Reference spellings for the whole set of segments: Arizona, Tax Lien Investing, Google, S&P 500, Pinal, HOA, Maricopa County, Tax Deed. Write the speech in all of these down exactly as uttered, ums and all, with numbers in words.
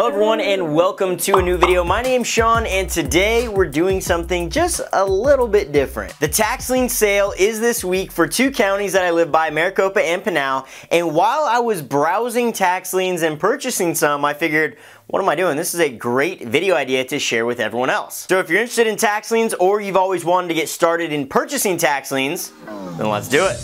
Hello everyone and welcome to a new video. My name's Sean and today we're doing something just a little bit different. The tax lien sale is this week for two counties that I live by, Maricopa and Pinal, and while I was browsing tax liens and purchasing some, I figured, what am I doing? This is a great video idea to share with everyone else. So if you're interested in tax liens or you've always wanted to get started in purchasing tax liens, then let's do it.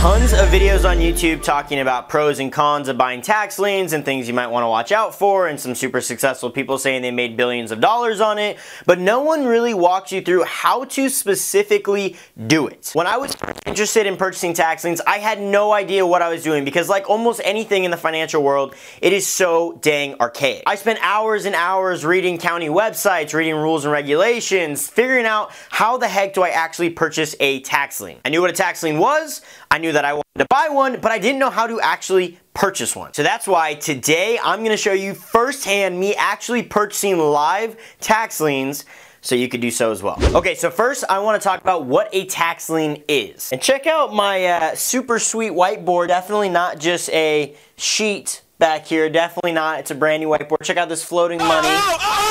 Tons of videos on YouTube talking about pros and cons of buying tax liens and things you might want to watch out for, and some super successful people saying they made billions of dollars on it, but no one really walks you through how to specifically do it. When I was interested in purchasing tax liens, I had no idea what I was doing because, like almost anything in the financial world, it is so dang archaic. I spent hours and hours reading county websites, reading rules and regulations, figuring out how the heck do I actually purchase a tax lien. I knew what a tax lien was, I knew that I wanted to buy one, but I didn't know how to actually purchase one. So that's why today I'm gonna show you firsthand me actually purchasing live tax liens so you could do so as well. Okay, so first I wanna talk about what a tax lien is. And check out my uh, super sweet whiteboard, definitely not just a sheet back here, definitely not, it's a brand new whiteboard. Check out this floating money.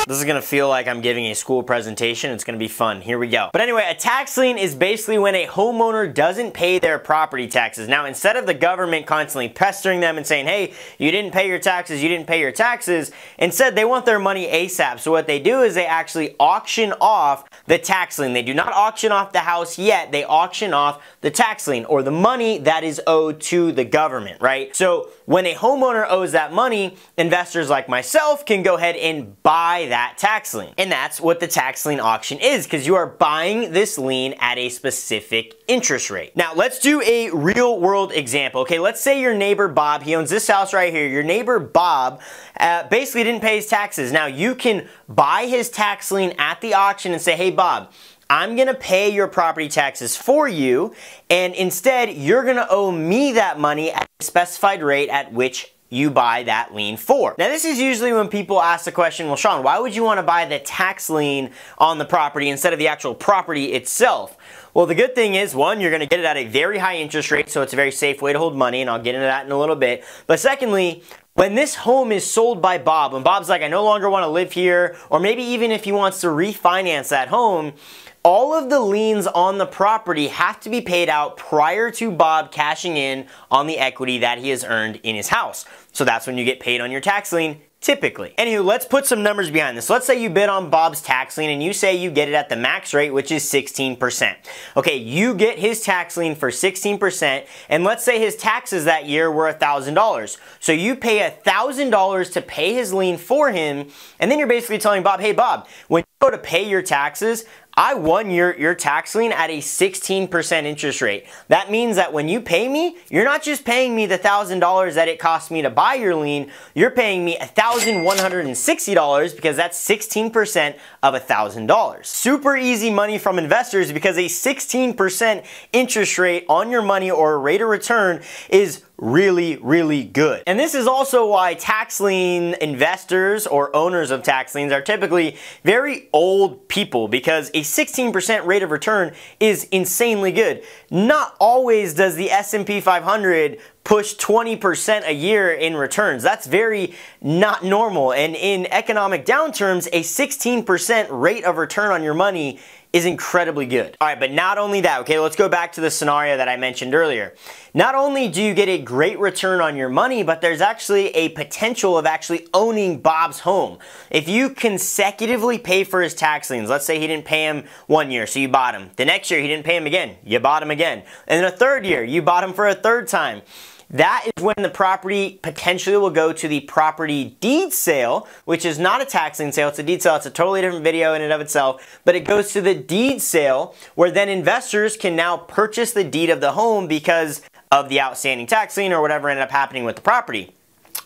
This is gonna feel like I'm giving a school presentation. It's gonna be fun, here we go. But anyway, a tax lien is basically when a homeowner doesn't pay their property taxes. Now, instead of the government constantly pestering them and saying, hey, you didn't pay your taxes, you didn't pay your taxes, instead they want their money ASAP. So what they do is they actually auction off the tax lien. They do not auction off the house yet, they auction off the tax lien, or the money that is owed to the government, right? So when a homeowner owes that money, investors like myself can go ahead and buy that tax lien. And that's what the tax lien auction is, because you are buying this lien at a specific interest rate. Now let's do a real world example. Okay, let's say your neighbor Bob, he owns this house right here. Your neighbor Bob uh, basically didn't pay his taxes. Now you can buy his tax lien at the auction and say, hey Bob, I'm gonna pay your property taxes for you, and instead you're gonna owe me that money at a specified rate at which you buy that lien for. Now this is usually when people ask the question, well Sean, why would you wanna buy the tax lien on the property instead of the actual property itself? Well, the good thing is, one, you're gonna get it at a very high interest rate, so it's a very safe way to hold money, and I'll get into that in a little bit. But secondly, when this home is sold by Bob, when Bob's like, I no longer wanna live here, or maybe even if he wants to refinance that home, all of the liens on the property have to be paid out prior to Bob cashing in on the equity that he has earned in his house. So that's when you get paid on your tax lien, typically. Anywho, let's put some numbers behind this. Let's say you bid on Bob's tax lien and you say you get it at the max rate, which is sixteen percent. Okay, you get his tax lien for sixteen percent, and let's say his taxes that year were one thousand dollars. So you pay one thousand dollars to pay his lien for him, and then you're basically telling Bob, hey Bob, when you go to pay your taxes, I won your, your tax lien at a sixteen percent interest rate. That means that when you pay me, you're not just paying me the one thousand dollars that it cost me to buy your lien, you're paying me one thousand one hundred sixty dollars, because that's sixteen percent of one thousand dollars. Super easy money from investors, because a sixteen percent interest rate on your money, or a rate of return, is really, really good. And this is also why tax lien investors or owners of tax liens are typically very old people, because a sixteen percent rate of return is insanely good. Not always does the S and P five hundred push twenty percent a year in returns. That's very not normal. And in economic downturns, a sixteen percent rate of return on your money is incredibly good. All right, but not only that, okay, let's go back to the scenario that I mentioned earlier. Not only do you get a great return on your money, but there's actually a potential of actually owning Bob's home. If you consecutively pay for his tax liens, let's say he didn't pay him one year, so you bought him. The next year, he didn't pay him again, you bought him again. And then a third year, you bought him for a third time. That is when the property potentially will go to the property deed sale, which is not a tax lien sale, it's a deed sale, it's a totally different video in and of itself, but it goes to the deed sale, where then investors can now purchase the deed of the home because of the outstanding tax lien or whatever ended up happening with the property.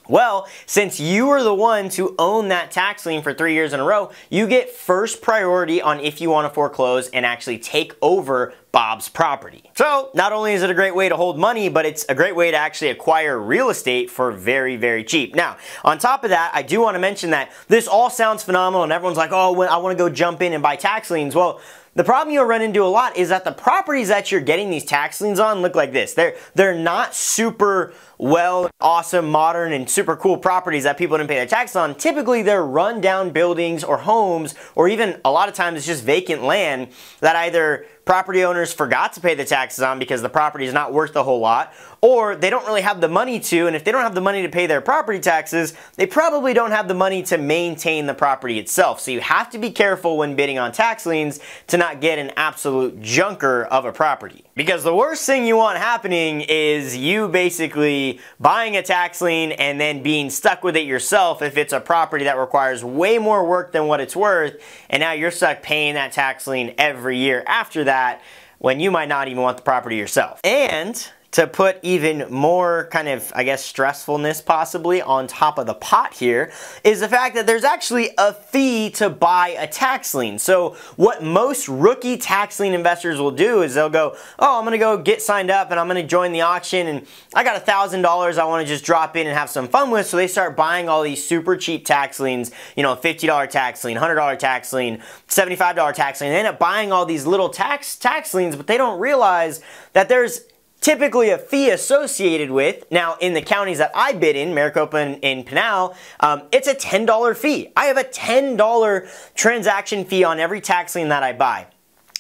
Well, since you are the one to own that tax lien for three years in a row, you get first priority on if you want to foreclose and actually take over Bob's property. So not only is it a great way to hold money, but it's a great way to actually acquire real estate for very, very cheap. Now, on top of that, I do want to mention that this all sounds phenomenal and everyone's like, oh, I want to go jump in and buy tax liens. Well, The problem you'll run into a lot is that the properties that you're getting these tax liens on look like this. They're, they're not super well, awesome, modern, and super cool properties that people didn't pay their taxes on. Typically, they're run down buildings or homes, or even a lot of times it's just vacant land that either property owners forgot to pay the taxes on because the property is not worth a whole lot, or they don't really have the money to, and if they don't have the money to pay their property taxes, they probably don't have the money to maintain the property itself. So you have to be careful when bidding on tax liens to not get an absolute junker of a property. Because the worst thing you want happening is you basically buying a tax lien and then being stuck with it yourself if it's a property that requires way more work than what it's worth, and now you're stuck paying that tax lien every year after that when you might not even want the property yourself. And to put even more kind of, I guess, stressfulness possibly on top of the pot here is the fact that there's actually a fee to buy a tax lien. So what most rookie tax lien investors will do is they'll go, oh, I'm gonna go get signed up and I'm gonna join the auction and I got a thousand dollars I wanna just drop in and have some fun with. So they start buying all these super cheap tax liens, you know, fifty dollar tax lien, one hundred dollar tax lien, seventy-five dollar tax lien. They end up buying all these little tax, tax liens, but they don't realize that there's typically a fee associated with. Now in the counties that I bid in, Maricopa and, and Pinal, um, it's a ten dollar fee. I have a ten dollar transaction fee on every tax lien that I buy.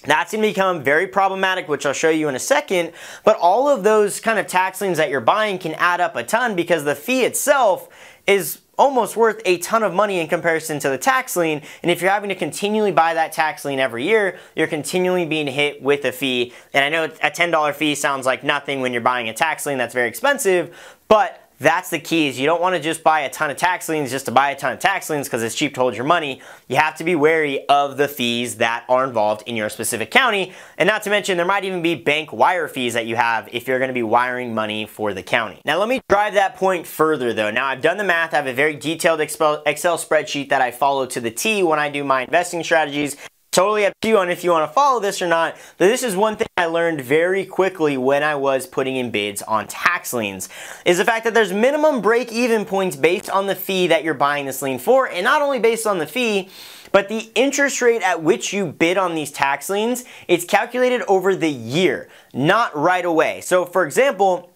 That's gonna become very problematic, which I'll show you in a second, but all of those kind of tax liens that you're buying can add up a ton because the fee itself is almost worth a ton of money in comparison to the tax lien, and if you're having to continually buy that tax lien every year, you're continually being hit with a fee. And I know a ten dollar fee sounds like nothing when you're buying a tax lien that's very expensive, but that's the key, is you don't want to just buy a ton of tax liens just to buy a ton of tax liens because it's cheap to hold your money. You have to be wary of the fees that are involved in your specific county, and not to mention there might even be bank wire fees that you have if you're going to be wiring money for the county. Now let me drive that point further though. Now I've done the math, I have a very detailed Excel spreadsheet that I follow to the T when I do my investing strategies. Totally up to you on if you want to follow this or not, but this is one thing I learned very quickly when I was putting in bids on tax liens, is the fact that there's minimum break-even points based on the fee that you're buying this lien for, and not only based on the fee, but the interest rate at which you bid on these tax liens, it's calculated over the year, not right away. So for example,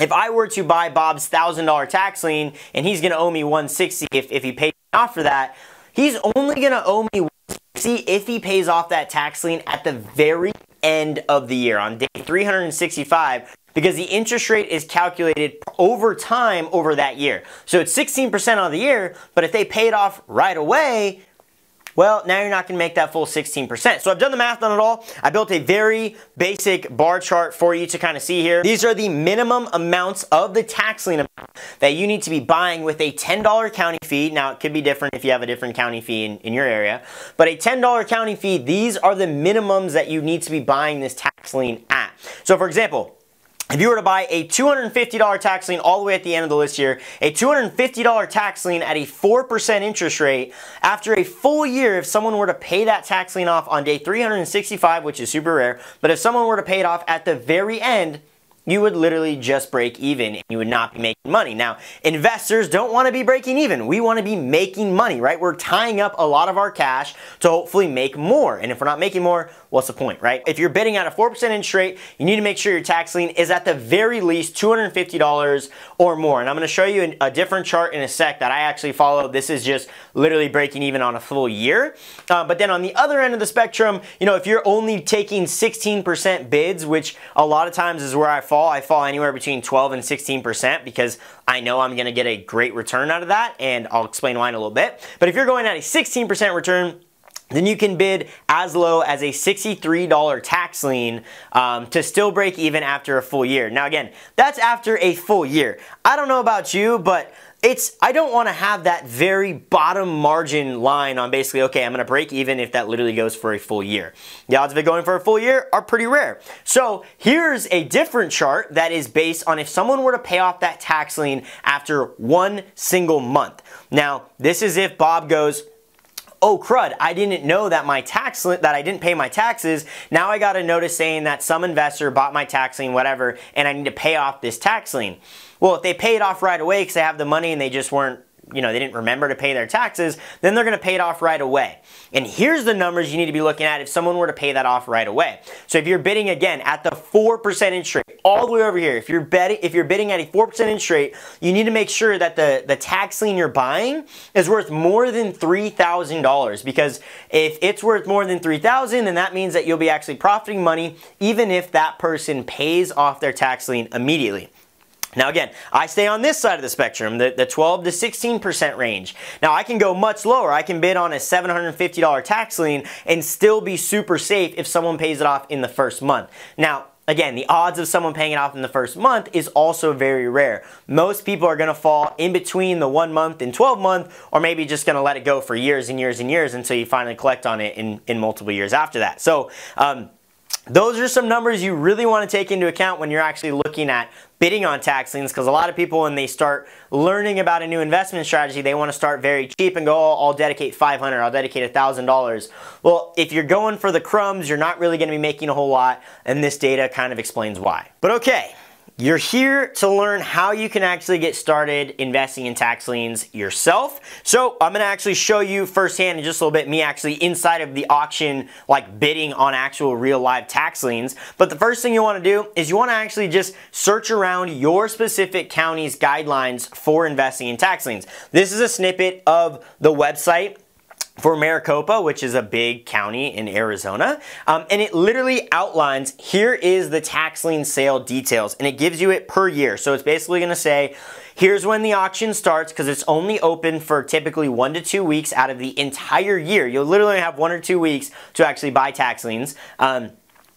if I were to buy Bob's one thousand dollar tax lien, and he's gonna owe me one hundred sixty dollars if, if he pays me off for that, he's only gonna owe me See if he pays off that tax lien at the very end of the year on day three hundred sixty-five, because the interest rate is calculated over time over that year. So it's sixteen percent on the year, but if they pay it off right away, well, now you're not gonna make that full sixteen percent. So I've done the math on it all. I built a very basic bar chart for you to kind of see here. These are the minimum amounts of the tax lien amount that you need to be buying with a ten dollar county fee. Now it could be different if you have a different county fee in, in your area, but a ten dollar county fee, these are the minimums that you need to be buying this tax lien at. So for example, if you were to buy a two hundred fifty dollar tax lien all the way at the end of the list here, a two hundred fifty dollar tax lien at a four percent interest rate, after a full year, if someone were to pay that tax lien off on day three hundred sixty-five, which is super rare, but if someone were to pay it off at the very end, you would literally just break even and you would not be making money. Now, investors don't wanna be breaking even. We wanna be making money, right? We're tying up a lot of our cash to hopefully make more. And if we're not making more, what's the point, right? If you're bidding at a four percent interest rate, you need to make sure your tax lien is at the very least two hundred fifty dollars or more. And I'm gonna show you a different chart in a sec that I actually follow. This is just literally breaking even on a full year. Uh, but then on the other end of the spectrum, you know, if you're only taking sixteen percent bids, which a lot of times is where I follow, I fall anywhere between twelve and sixteen percent because I know I'm gonna get a great return out of that, and I'll explain why in a little bit. But if you're going at a sixteen percent return, then you can bid as low as a sixty-three dollar tax lien um, to still break even after a full year. Now again, that's after a full year. I don't know about you, but It's, I don't wanna have that very bottom margin line on basically, okay, I'm gonna break even if that literally goes for a full year. The odds of it going for a full year are pretty rare. So here's a different chart that is based on if someone were to pay off that tax lien after one single month. Now, this is if Bob goes, oh crud, I didn't know that my tax lien, that I didn't pay my taxes. Now I got a notice saying that some investor bought my tax lien, whatever, and I need to pay off this tax lien. Well, if they pay it off right away because they have the money and they just weren't you know, they didn't remember to pay their taxes, then they're gonna pay it off right away. And here's the numbers you need to be looking at if someone were to pay that off right away. So if you're bidding again at the four percent interest rate, all the way over here, if you're bidding, if you're bidding at a four percent interest rate, you need to make sure that the, the tax lien you're buying is worth more than three thousand dollars, because if it's worth more than three thousand dollars, then that means that you'll be actually profiting money even if that person pays off their tax lien immediately. Now again, I stay on this side of the spectrum, the, the twelve to sixteen percent range. Now I can go much lower. I can bid on a seven hundred fifty dollar tax lien and still be super safe if someone pays it off in the first month. Now, again, the odds of someone paying it off in the first month is also very rare. Most people are gonna fall in between the one month and twelve month, or maybe just gonna let it go for years and years and years until you finally collect on it in, in multiple years after that. So um, those are some numbers you really wanna take into account when you're actually looking at bidding on tax liens, because a lot of people, when they start learning about a new investment strategy, they want to start very cheap and go, oh, I'll dedicate five hundred dollars, I'll dedicate one thousand dollars. Well, if you're going for the crumbs, you're not really going to be making a whole lot, and this data kind of explains why. But okay, you're here to learn how you can actually get started investing in tax liens yourself. So I'm gonna actually show you firsthand in just a little bit me actually inside of the auction, like bidding on actual real live tax liens. But the first thing you wanna do is you wanna actually just search around your specific county's guidelines for investing in tax liens. This is a snippet of the website for Maricopa, which is a big county in Arizona. Um, and it literally outlines, here is the tax lien sale details, and it gives you it per year. So it's basically gonna say, here's when the auction starts, because it's only open for typically one to two weeks out of the entire year. You'll literally have one or two weeks to actually buy tax liens. Um,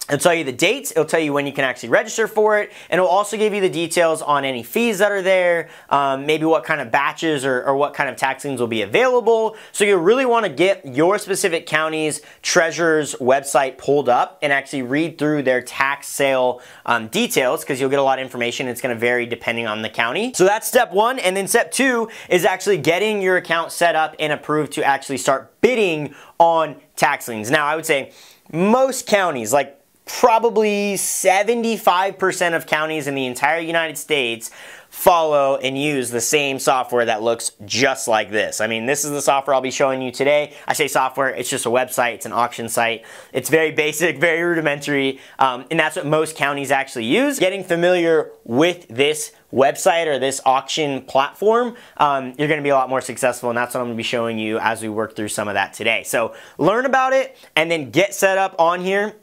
It'll tell you the dates, it'll tell you when you can actually register for it, and it'll also give you the details on any fees that are there, um, maybe what kind of batches or, or what kind of tax liens will be available. So you really wanna get your specific county's treasurer's website pulled up and actually read through their tax sale um, details, because you'll get a lot of information. It's gonna vary depending on the county. So that's step one, and then step two is actually getting your account set up and approved to actually start bidding on tax liens. Now I would say most counties, like probably seventy-five percent of counties in the entire United States follow and use the same software that looks just like this. I mean, this is the software I'll be showing you today. I say software, it's just a website, it's an auction site. It's very basic, very rudimentary, um, and that's what most counties actually use. Getting familiar with this website or this auction platform, um, you're gonna be a lot more successful, and that's what I'm gonna be showing you as we work through some of that today. So learn about it and then get set up on here.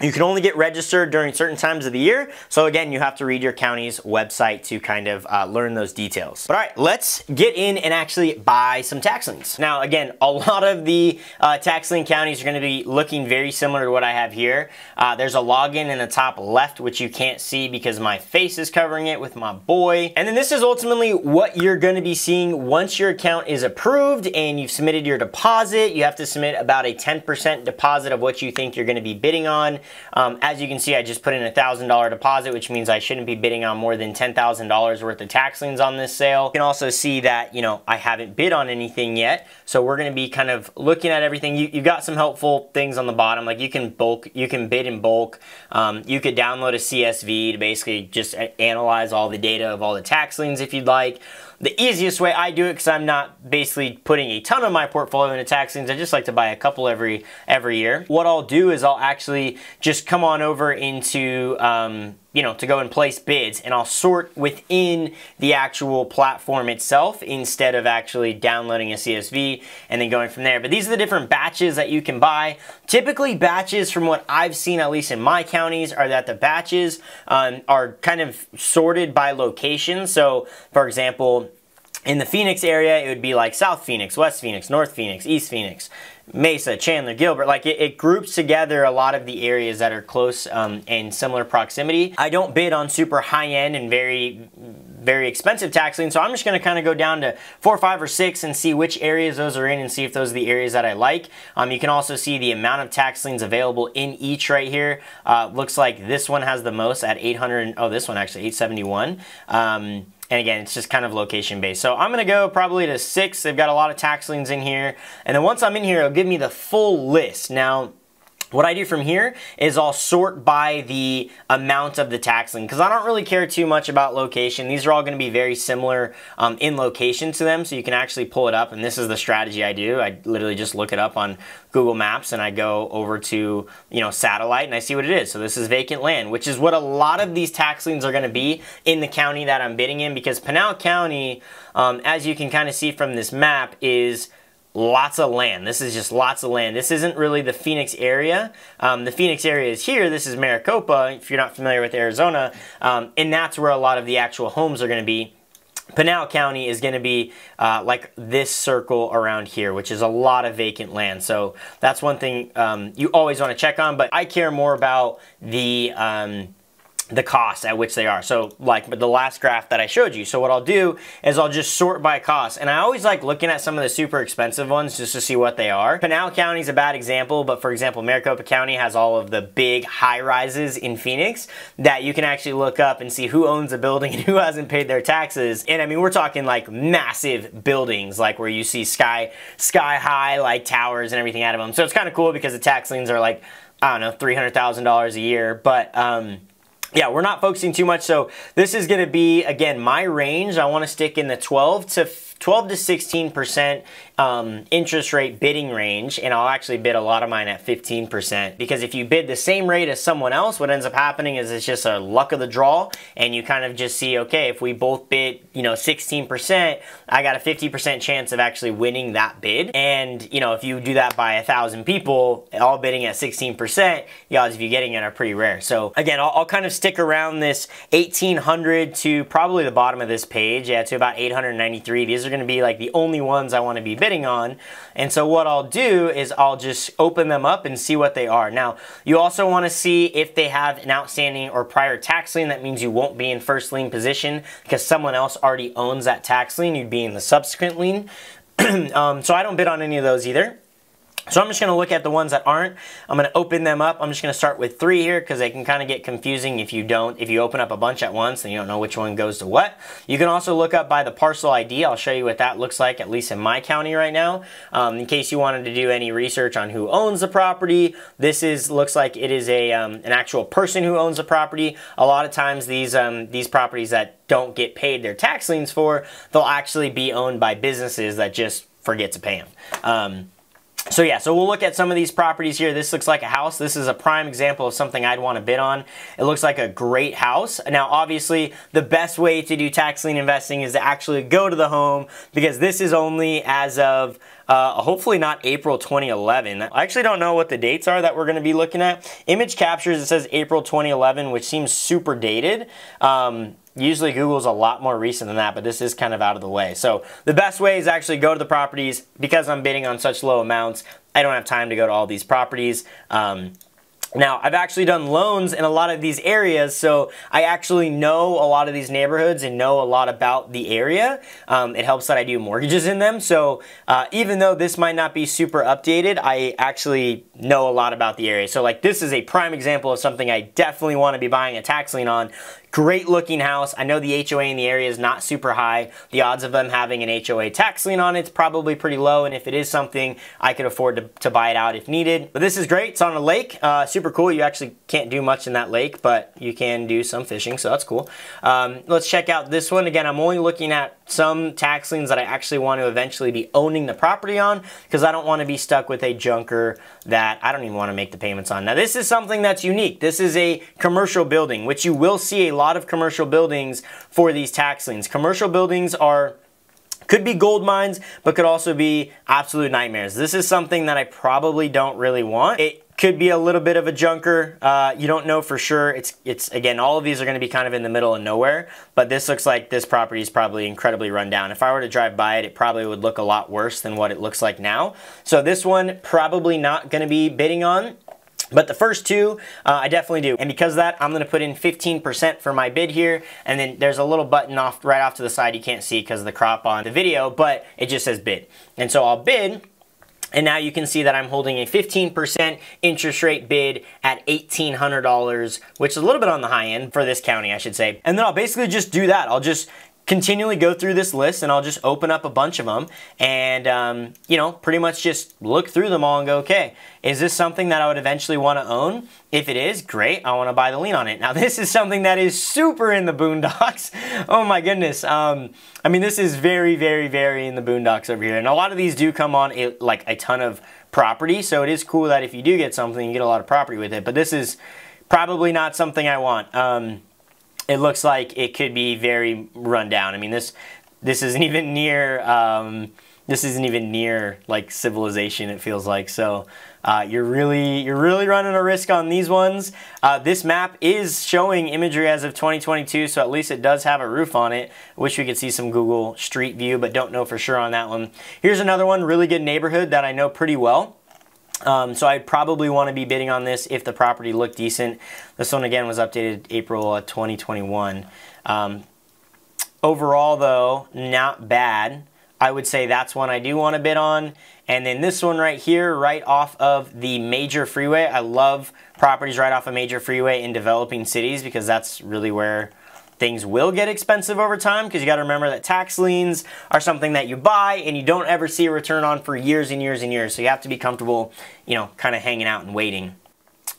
You can only get registered during certain times of the year. So again, you have to read your county's website to kind of uh, learn those details. But all right, let's get in and actually buy some tax liens. Now again, a lot of the uh, tax lien counties are gonna be looking very similar to what I have here. Uh, there's a login in the top left, which you can't see because my face is covering it with my boy. And then this is ultimately what you're gonna be seeing once your account is approved and you've submitted your deposit. You have to submit about a ten percent deposit of what you think you're gonna be bidding on. Um, as you can see, I just put in a one thousand dollar deposit, which means I shouldn't be bidding on more than ten thousand dollars worth of tax liens on this sale. You can also see that, you know, I haven't bid on anything yet. So we're going to be kind of looking at everything. You, you've got some helpful things on the bottom, like you can bulk, you can bid in bulk. Um, you could download a C S V to basically just analyze all the data of all the tax liens if you'd like. The easiest way I do it, because I'm not basically putting a ton of my portfolio into tax liens, I just like to buy a couple every every year. What I'll do is I'll actually just come on over into, um, you know, to go and place bids, and I'll sort within the actual platform itself instead of actually downloading a C S V and then going from there. But these are the different batches that you can buy. Typically batches, from what I've seen, at least in my counties, are that the batches um, are kind of sorted by location. So for example, in the Phoenix area, it would be like South Phoenix, West Phoenix, North Phoenix, East Phoenix, Mesa, Chandler, Gilbert. Like it, it groups together a lot of the areas that are close um, and similar proximity. I don't bid on super high end and very, very expensive tax liens, so I'm just gonna kinda go down to four, five, or six and see which areas those are in and see if those are the areas that I like. Um, you can also see the amount of tax liens available in each right here. Uh, looks like this one has the most at eight hundred, oh, this one actually, eight seventy-one. Um, And again, it's just kind of location based. So I'm gonna go probably to six. They've got a lot of tax liens in here. And then once I'm in here, it'll give me the full list. Now, What I do from here is I'll sort by the amount of the tax lien because I don't really care too much about location. These are all going to be very similar um, in location to them, so you can actually pull it up, and this is the strategy I do. I literally just look it up on Google Maps and I go over to, you know, satellite and I see what it is. So this is vacant land, which is what a lot of these tax liens are going to be in the county that I'm bidding in, because Pinal County, um, as you can kind of see from this map, is lots of land. This is just lots of land. This isn't really the Phoenix area. Um, the Phoenix area is here. This is Maricopa, if you're not familiar with Arizona, um, and that's where a lot of the actual homes are going to be. Pinal County is going to be uh, like this circle around here, which is a lot of vacant land. So that's one thing um, you always want to check on, but I care more about the um, the cost at which they are. So like the last graph that I showed you. So what I'll do is I'll just sort by cost. And I always like looking at some of the super expensive ones just to see what they are. Pinal County is a bad example, but for example, Maricopa County has all of the big high rises in Phoenix that you can actually look up and see who owns a building and who hasn't paid their taxes. And I mean, we're talking like massive buildings, like where you see sky, sky high, like towers and everything out of them. So it's kind of cool because the tax liens are like, I don't know, three hundred thousand dollars a year, but, um, yeah, we're not focusing too much. So this is going to be, again, my range. I want to stick in the twelve to twelve to sixteen percent um, interest rate bidding range, and I'll actually bid a lot of mine at fifteen percent, because if you bid the same rate as someone else, what ends up happening is it's just a luck of the draw, and you kind of just see, okay, if we both bid, you know, sixteen percent, I got a fifty percent chance of actually winning that bid. And you know, if you do that by a thousand people all bidding at sixteen percent, the odds of you getting it are pretty rare. So again, I'll, I'll kind of stick around this eighteen hundred to probably the bottom of this page, yeah, to about eight hundred ninety-three. These are going to be like the only ones I want to be bidding on. And so what I'll do is I'll just open them up and see what they are. Now, you also want to see if they have an outstanding or prior tax lien. That means you won't be in first lien position because someone else already owns that tax lien. You'd be in the subsequent lien. um, so I don't bid on any of those either. So I'm just going to look at the ones that aren't. I'm going to open them up. I'm just going to start with three here because they can kind of get confusing if you don't, if you open up a bunch at once, then you don't know which one goes to what. You can also look up by the parcel I D. I'll show you what that looks like, at least in my county right now. Um, in case you wanted to do any research on who owns the property, this is looks like it is a um, an actual person who owns the property. A lot of times these um, these properties that don't get paid their tax liens for, they'll actually be owned by businesses that just forget to pay them. Um, So yeah, so we'll look at some of these properties here. This looks like a house. This is a prime example of something I'd want to bid on. It looks like a great house. Now, obviously, the best way to do tax lien investing is to actually go to the home, because this is only as of uh, hopefully not April twenty eleven. I actually don't know what the dates are that we're going to be looking at. Image captures, it says April twenty eleven, which seems super dated. Um, Usually Google's a lot more recent than that, but this is kind of out of the way. So the best way is actually go to the properties. Because I'm bidding on such low amounts, I don't have time to go to all these properties. Um, now, I've actually done loans in a lot of these areas, so I actually know a lot of these neighborhoods and know a lot about the area. Um, it helps that I do mortgages in them, so uh, even though this might not be super updated, I actually know a lot about the area. So like this is a prime example of something I definitely want to be buying a tax lien on. Great looking house. I know the H O A in the area is not super high. The odds of them having an H O A tax lien on it's probably pretty low, and if it is something, I could afford to, to buy it out if needed. But this is great. It's on a lake. Uh, super cool. You actually can't do much in that lake, but you can do some fishing, so that's cool. Um, let's check out this one. Again, I'm only looking at some tax liens that I actually want to eventually be owning the property on, because I don't want to be stuck with a junker that I don't even want to make the payments on. Now, this is something that's unique. This is a commercial building, which you will see a lot lot of commercial buildings for these tax liens. Commercial buildings are could be gold mines, but could also be absolute nightmares. This is something that I probably don't really want. It could be a little bit of a junker. Uh, you don't know for sure. It's, it's again, all of these are going to be kind of in the middle of nowhere, but this looks like this property is probably incredibly run down. If I were to drive by it, it probably would look a lot worse than what it looks like now. So this one, probably not going to be bidding on. But the first two, uh, I definitely do. And because of that, I'm going to put in fifteen percent for my bid here. And then there's a little button off right off to the side you can't see because of the crop on the video, but it just says bid. And so I'll bid. And now you can see that I'm holding a fifteen percent interest rate bid at eighteen hundred dollars, which is a little bit on the high end for this county, I should say. And then I'll basically just do that. I'll just continually go through this list, and I'll just open up a bunch of them and, um, you know, pretty much just look through them all and go, okay, is this something that I would eventually want to own? If it is, great, I want to buy the lien on it. Now, this is something that is super in the boondocks. Oh my goodness. Um, I mean, this is very, very, very in the boondocks over here. And a lot of these do come on a, like a ton of property. So it is cool that if you do get something, you get a lot of property with it, but this is probably not something I want. Um, It looks like it could be very run down. I mean, this this isn't even near um, this isn't even near like civilization. It feels like so. Uh, you're really you're really running a risk on these ones. Uh, this map is showing imagery as of twenty twenty-two, so at least it does have a roof on it. Wish we could see some Google Street View, but don't know for sure on that one. Here's another one, really good neighborhood that I know pretty well. Um, so I'd probably want to be bidding on this if the property looked decent. This one again was updated April twenty twenty-one. Um, overall though, not bad. I would say that's one I do want to bid on. And then this one right here, right off of the major freeway. I love properties right off a major freeway in developing cities because that's really where things will get expensive over time, because you got to remember that tax liens are something that you buy and you don't ever see a return on for years and years and years. So you have to be comfortable, you know, kind of hanging out and waiting.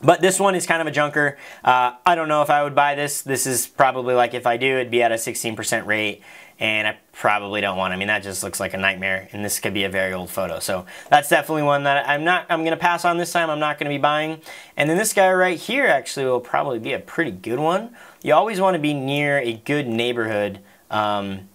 But this one is kind of a junker. Uh, I don't know if I would buy this. This is probably like if I do, it'd be at a sixteen percent rate, and I probably don't want it. I mean, that just looks like a nightmare, and this could be a very old photo. So that's definitely one that I'm not, I'm gonna pass on this time. I'm not gonna be buying. And then this guy right here actually will probably be a pretty good one. You always wanna be near a good neighborhood, um,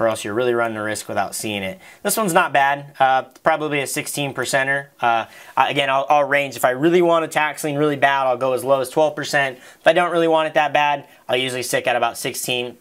or else you're really running a risk without seeing it. This one's not bad, uh, probably a sixteen percenter. Uh, again, I'll, I'll range. If I really want a tax lien really bad, I'll go as low as twelve percent. If I don't really want it that bad, I'll usually stick at about sixteen.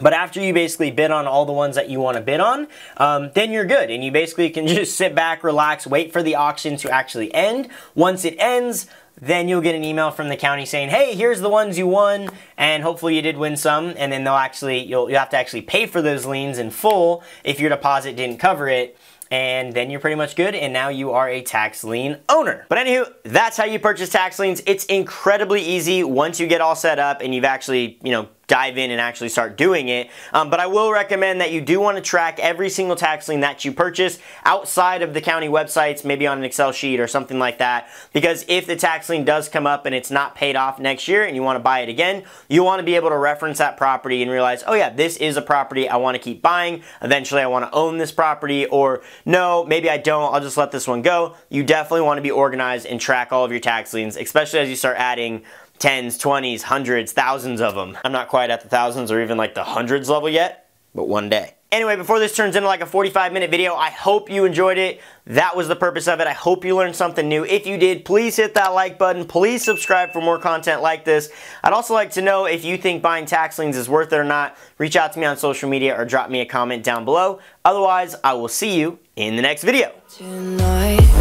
But after you basically bid on all the ones that you want to bid on, um, then you're good. And you basically can just sit back, relax, wait for the auction to actually end. Once it ends, then you'll get an email from the county saying, hey, here's the ones you won, and hopefully you did win some, and then they'll actually, you'll, you'll have to actually pay for those liens in full if your deposit didn't cover it, and then you're pretty much good, and now you are a tax lien owner. But anywho, that's how you purchase tax liens. It's incredibly easy once you get all set up and you've actually, you know, dive in and actually start doing it. Um, but I will recommend that you do want to track every single tax lien that you purchase outside of the county websites, maybe on an Excel sheet or something like that, because if the tax lien does come up and it's not paid off next year and you want to buy it again, you want to be able to reference that property and realize, oh yeah, this is a property I want to keep buying. Eventually I want to own this property, or no, maybe I don't, I'll just let this one go. You definitely want to be organized and track all of your tax liens, especially as you start adding tens, twenties, hundreds, thousands of them. I'm not quite at the thousands or even like the hundreds level yet, but one day. Anyway, before this turns into like a forty-five minute video, I hope you enjoyed it. That was the purpose of it. I hope you learned something new. If you did, please hit that like button. Please subscribe for more content like this. I'd also like to know if you think buying tax liens is worth it or not. Reach out to me on social media or drop me a comment down below. Otherwise, I will see you in the next video. Tonight.